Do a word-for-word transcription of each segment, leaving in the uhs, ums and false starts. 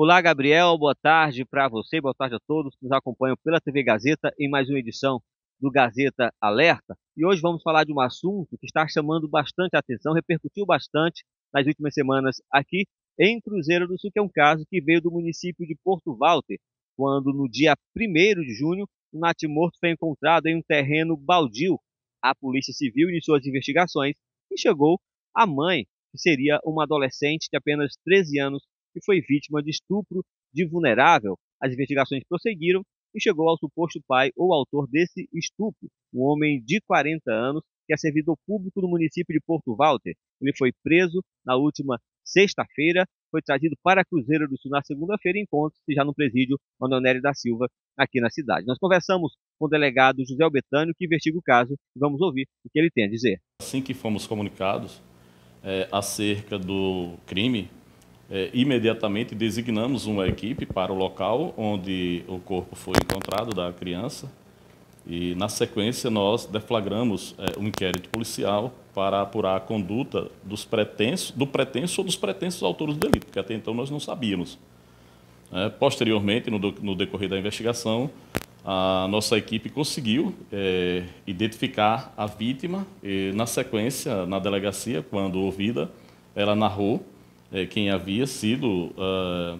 Olá, Gabriel, boa tarde para você, boa tarde a todos que nos acompanham pela T V Gazeta em mais uma edição do Gazeta Alerta. E hoje vamos falar de um assunto que está chamando bastante a atenção, repercutiu bastante nas últimas semanas aqui em Cruzeiro do Sul, que é um caso que veio do município de Porto Walter, quando no dia primeiro de junho, um natimorto foi encontrado em um terreno baldio. A Polícia Civil iniciou as investigações e chegou a mãe, que seria uma adolescente de apenas treze anos, que foi vítima de estupro de vulnerável. As investigações prosseguiram e chegou ao suposto pai ou autor desse estupro, um homem de quarenta anos, que é servidor público no município de Porto Walter. Ele foi preso na última sexta-feira, foi trazido para Cruzeiro do Sul na segunda-feira e encontra-se já no presídio Manoel Nery da Silva, aqui na cidade. Nós conversamos com o delegado José Betânio, que investiga o caso, e vamos ouvir o que ele tem a dizer. Assim que fomos comunicados é, acerca do crime, É, imediatamente designamos uma equipe para o local onde o corpo foi encontrado da criança e, na sequência, nós deflagramos é, um inquérito policial para apurar a conduta dos pretenso, do pretenso ou dos pretensos autores do delito, que até então nós não sabíamos. É, posteriormente, no, no decorrer da investigação, a nossa equipe conseguiu é, identificar a vítima e, na sequência, na delegacia, quando ouvida, ela narrou quem havia sido uh,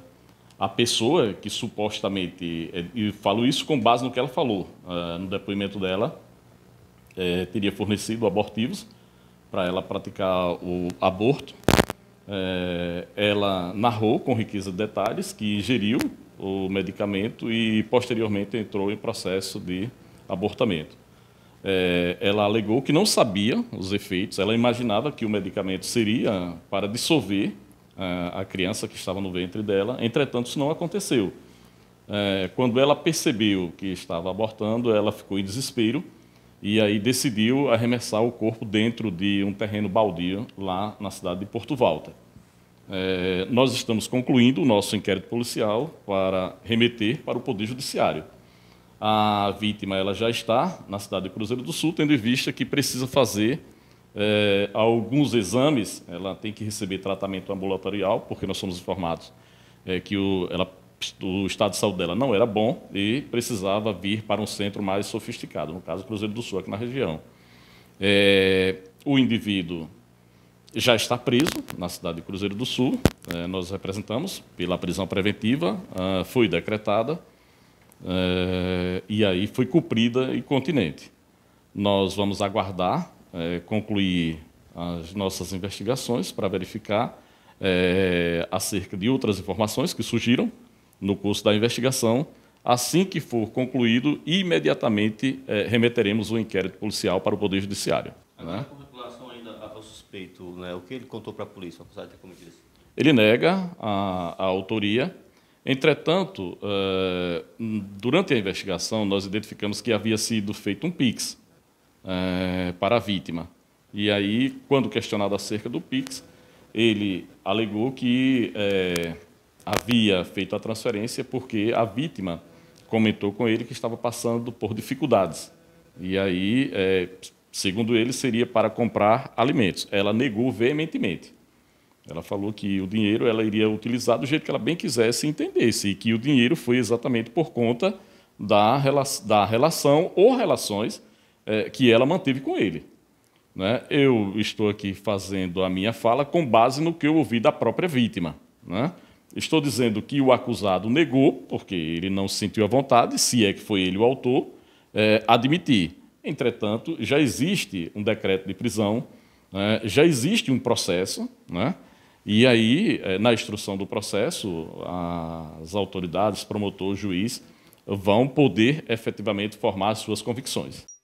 a pessoa que supostamente, e falo isso com base no que ela falou, uh, no depoimento dela, uh, teria fornecido abortivos para ela praticar o aborto. Uh, ela narrou com riqueza de detalhes que ingeriu o medicamento e posteriormente entrou em processo de abortamento. Ela alegou que não sabia os efeitos, ela imaginava que o medicamento seria para dissolver a criança que estava no ventre dela, entretanto isso não aconteceu. Quando ela percebeu que estava abortando, ela ficou em desespero e aí decidiu arremessar o corpo dentro de um terreno baldio lá na cidade de Porto Valta. Nós estamos concluindo o nosso inquérito policial para remeter para o Poder Judiciário. A vítima ela já está na cidade de Cruzeiro do Sul, tendo em vista que precisa fazer é, alguns exames, ela tem que receber tratamento ambulatorial, porque nós somos informados é, que o, ela, o estado de saúde dela não era bom e precisava vir para um centro mais sofisticado, no caso Cruzeiro do Sul, aqui na região. É, o indivíduo já está preso na cidade de Cruzeiro do Sul, é, nós representamos pela prisão preventiva, a, foi decretada, É, e aí foi cumprida e continente. Nós vamos aguardar, é, concluir as nossas investigações para verificar é, acerca de outras informações que surgiram no curso da investigação. Assim que for concluído, imediatamente é, remeteremos o inquérito policial para o Poder Judiciário. Agora, né? Com relação ainda ao suspeito, né, o que ele contou para a polícia, apesar de ter cometido isso? Ele nega a, a autoria. Entretanto, durante a investigação, nós identificamos que havia sido feito um Pix para a vítima. E aí, quando questionado acerca do Pix, ele alegou que havia feito a transferência porque a vítima comentou com ele que estava passando por dificuldades. E aí, segundo ele, seria para comprar alimentos. Ela negou veementemente. Ela falou que o dinheiro ela iria utilizar do jeito que ela bem quisesse e entendesse, e que o dinheiro foi exatamente por conta da, da relação ou relações é, que ela manteve com ele. Né? Eu estou aqui fazendo a minha fala com base no que eu ouvi da própria vítima. Né? Estou dizendo que o acusado negou, porque ele não se sentiu à vontade, se é que foi ele o autor, é, admitir. Entretanto, já existe um decreto de prisão, né? Já existe um processo, né? E aí, na instrução do processo, as autoridades, promotor, juiz, vão poder efetivamente formar as suas convicções.